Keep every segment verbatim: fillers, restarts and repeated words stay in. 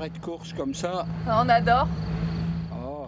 arrêt de course comme ça. On adore. Oh.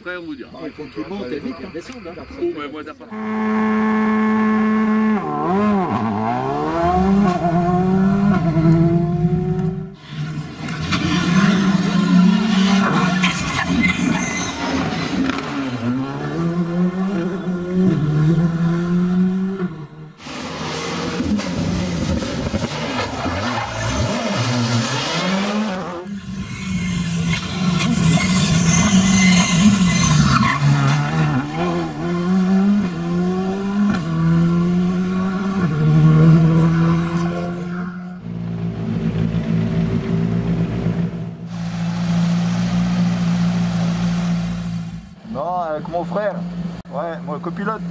Après, on vous dira. Il faut qu'il monte et vite qu'il redescende. Oh, mais moi, d'après. Mon frère, ouais, moi copilote. Ooh.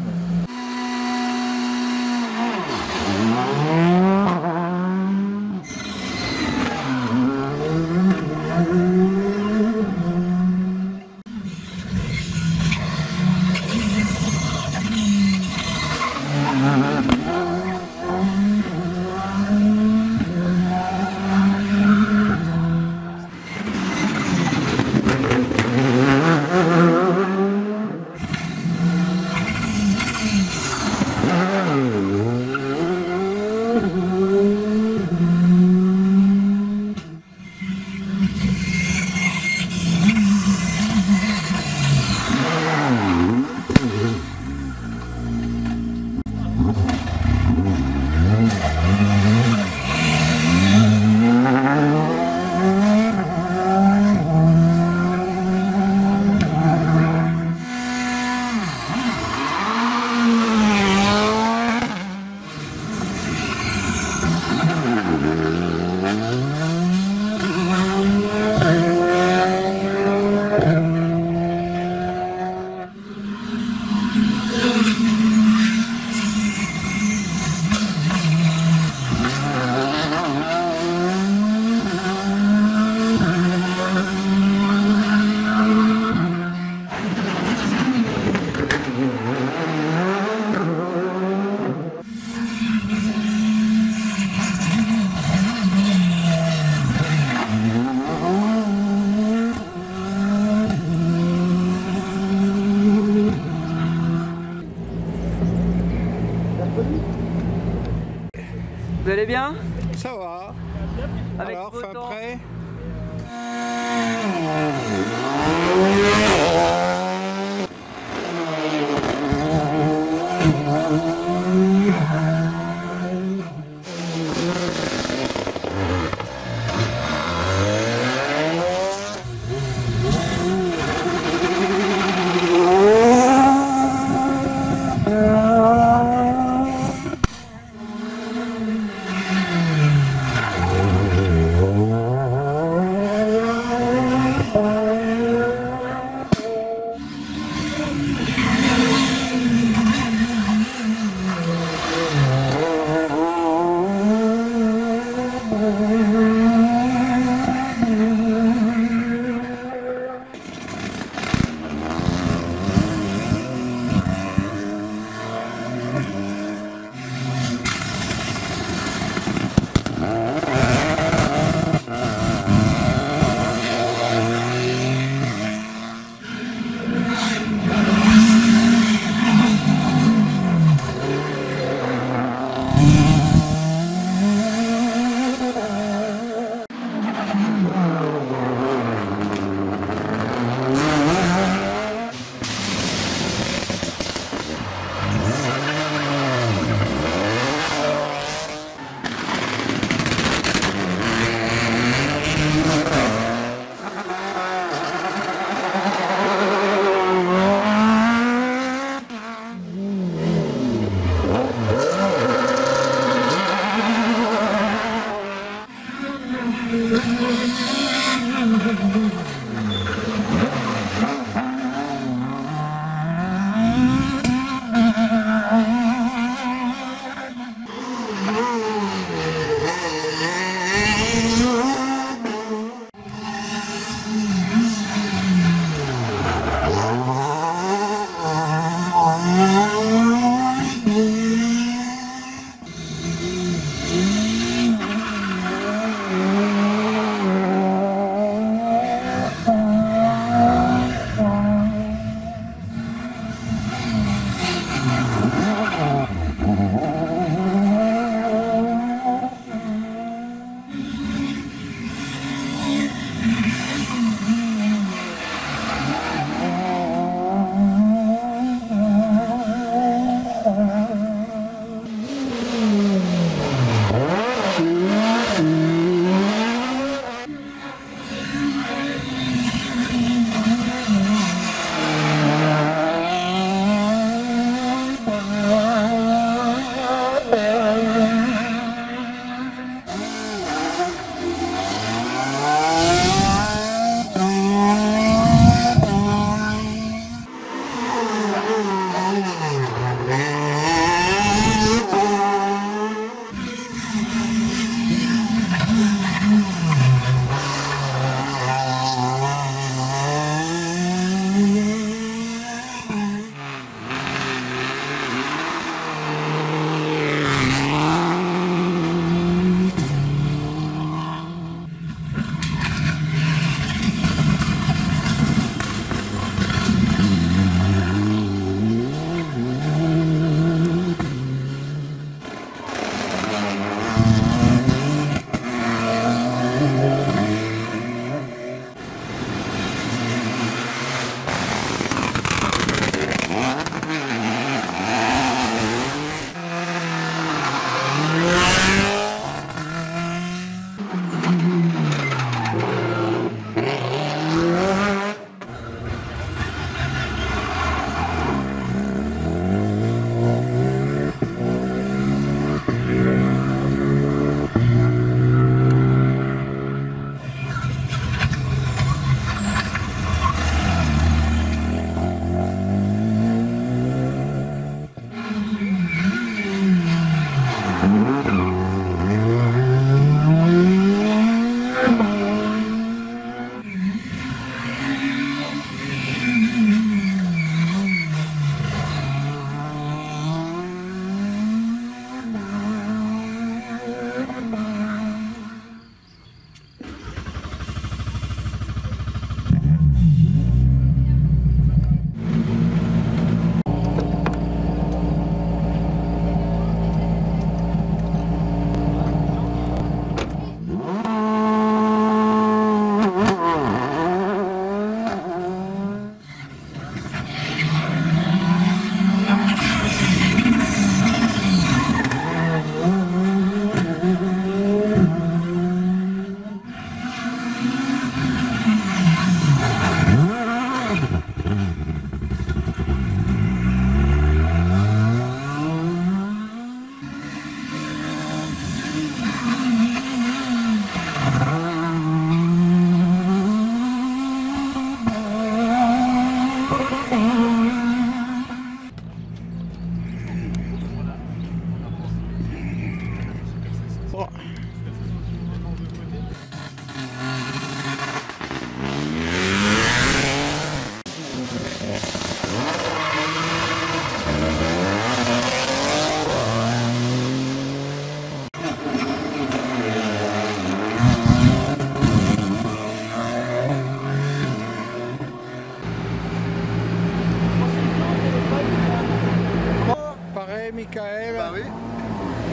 Michael. Bah oui.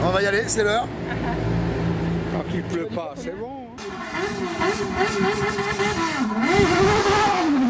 On va y aller, c'est l'heure. Quand il pleut pas, c'est bon. Hein.